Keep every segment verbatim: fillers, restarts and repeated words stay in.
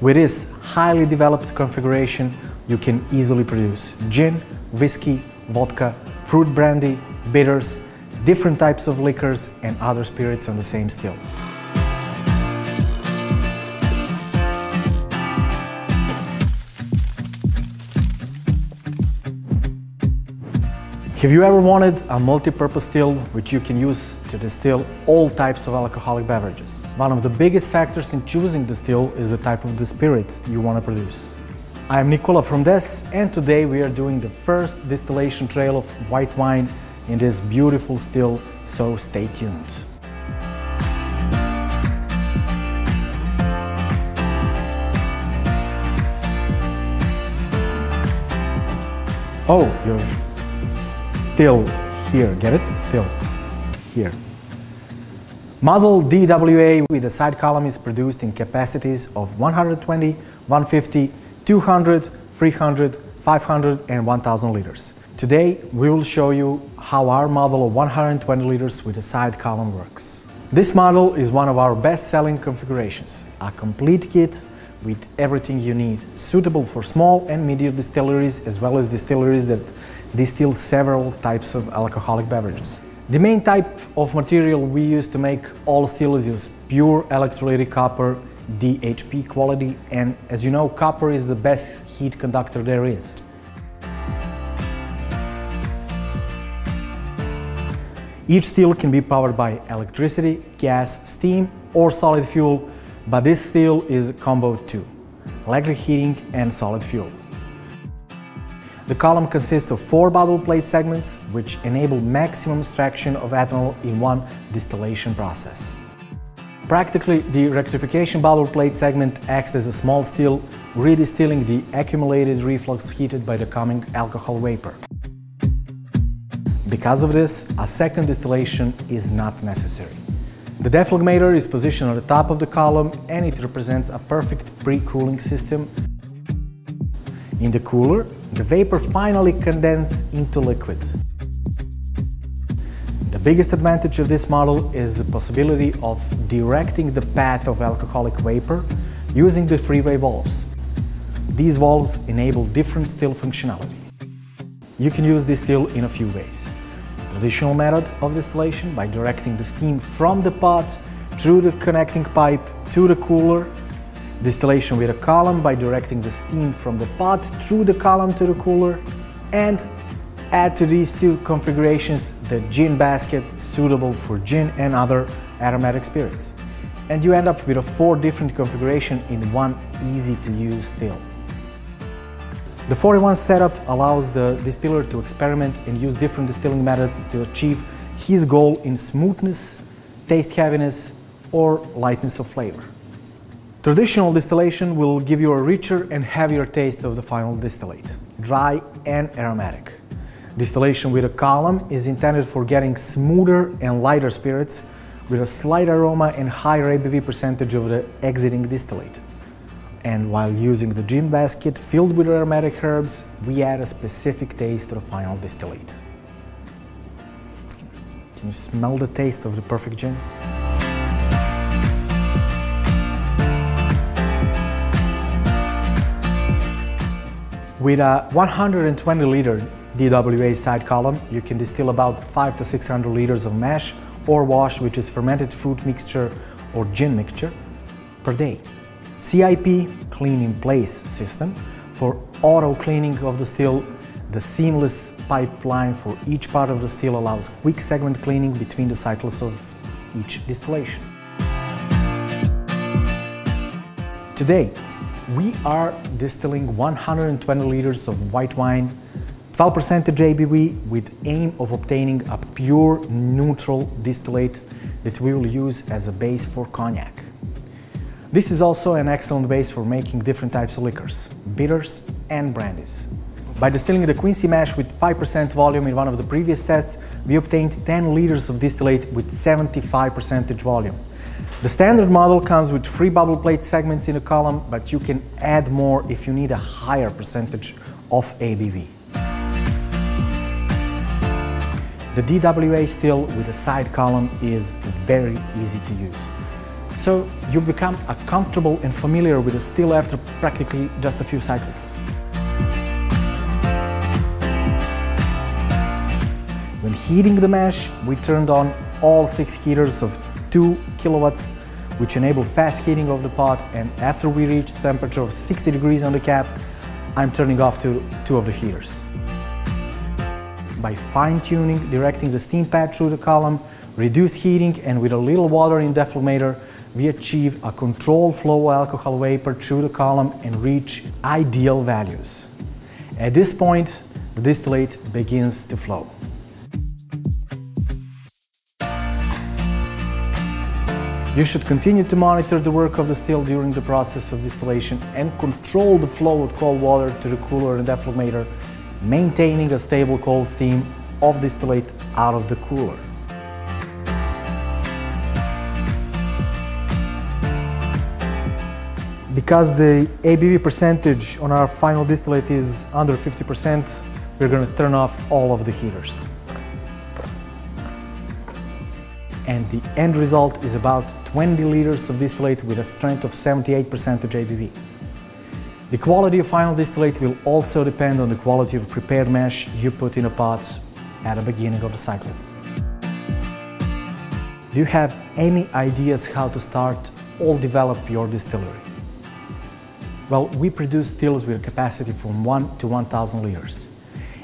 With this highly developed configuration, you can easily produce gin, whiskey, vodka, fruit brandy, bitters, different types of liquors and other spirits on the same still. Have you ever wanted a multi-purpose still which you can use to distill all types of alcoholic beverages? One of the biggest factors in choosing the still is the type of the spirit you want to produce. I am Nikola from D E S and today we are doing the first distillation trail of white wine in this beautiful still, so stay tuned. Oh, you're still here, get it? Still here. Model D W A with a side column is produced in capacities of one hundred twenty, one hundred fifty, two hundred, three hundred, five hundred and one thousand liters. Today we will show you how our model of one hundred twenty liters with a side column works. This model is one of our best-selling configurations, a complete kit with everything you need, suitable for small and medium distilleries as well as distilleries that distill several types of alcoholic beverages. The main type of material we use to make all stills is pure electrolytic copper, D H P quality, and as you know, copper is the best heat conductor there is. Each still can be powered by electricity, gas, steam or solid fuel, but this still is a combo too, electric heating and solid fuel. The column consists of four bubble plate segments, which enable maximum extraction of ethanol in one distillation process. Practically, the rectification bubble plate segment acts as a small still, redistilling the accumulated reflux heated by the coming alcohol vapor. Because of this, a second distillation is not necessary. The deflegmator is positioned on the top of the column and it represents a perfect pre-cooling system. In the cooler, the vapor finally condenses into liquid. The biggest advantage of this model is the possibility of directing the path of alcoholic vapor using the freeway valves. These valves enable different still functionality. You can use this still in a few ways. Traditional method of distillation by directing the steam from the pot through the connecting pipe to the cooler. Distillation with a column by directing the steam from the pot through the column to the cooler. And add to these two configurations the gin basket suitable for gin and other aromatic spirits. And you end up with a four different configuration in one easy to use still. The four in one setup allows the distiller to experiment and use different distilling methods to achieve his goal in smoothness, taste heaviness or lightness of flavor. Traditional distillation will give you a richer and heavier taste of the final distillate, dry and aromatic. Distillation with a column is intended for getting smoother and lighter spirits with a slight aroma and higher A B V percentage of the exiting distillate. And while using the gin basket filled with aromatic herbs, we add a specific taste to the final distillate. Can you smell the taste of the perfect gin? With a one hundred twenty liter D W A side column, you can distill about five to six hundred liters of mash or wash, which is fermented fruit mixture or gin mixture, per day. C I P, clean in place system, for auto cleaning of the still. The seamless pipeline for each part of the still allows quick segment cleaning between the cycles of each distillation. Today, we are distilling one hundred twenty liters of white wine, twelve percent A B V, with aim of obtaining a pure neutral distillate that we will use as a base for cognac. This is also an excellent base for making different types of liquors, bitters and brandies. By distilling the Quincy mash with five percent volume in one of the previous tests, we obtained ten liters of distillate with seventy-five percent volume. The standard model comes with three bubble plate segments in a column, but you can add more if you need a higher percentage of A B V. The D W A still with a side column is very easy to use. so you become comfortable and familiar with the steel after practically just a few cycles. When heating the mesh, we turned on all six heaters of two kilowatts, which enable fast heating of the pot, and after we reach the temperature of sixty degrees on the cap, I'm turning off two, two of the heaters. By fine-tuning, directing the steam pad through the column, reduced heating, and with a little water in defumator, we achieve a controlled flow of alcohol vapor through the column and reach ideal values. At this point, the distillate begins to flow. You should continue to monitor the work of the still during the process of distillation and control the flow of cold water to the cooler and defumator, maintaining a stable cold steam of distillate out of the cooler. Because the A B V percentage on our final distillate is under fifty percent, we're going to turn off all of the heaters. And the end result is about twenty liters of distillate with a strength of seventy-eight percent A B V. The quality of final distillate will also depend on the quality of prepared mesh you put in a pot at the beginning of the cycle. Do you have any ideas how to start or develop your distillery? Well, we produce stills with a capacity from one to one thousand liters,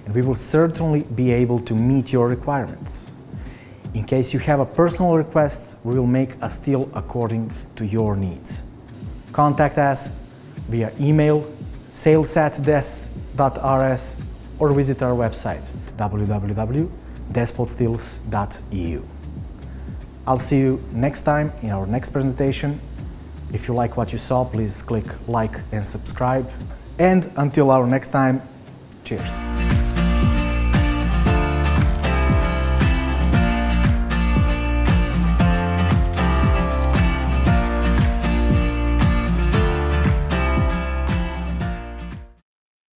and we will certainly be able to meet your requirements. In case you have a personal request, we will make a still according to your needs. Contact us via email, sales at D E S dot R S, or visit our website, w w w dot despot stills dot e u. I'll see you next time in our next presentation. If you like what you saw, please click like and subscribe. And until our next time, cheers.